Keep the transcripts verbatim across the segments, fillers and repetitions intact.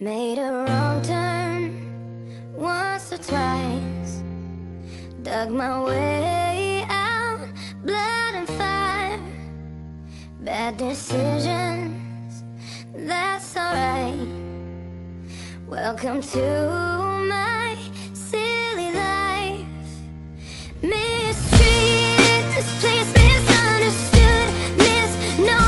Made a wrong turn once or twice, dug my way out, blood and fire. Bad decisions, that's alright. Welcome to my silly life. Mistreated, this place misunderstood, misknown.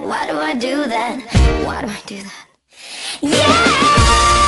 Why do I do that? Why do I do that? Yeah!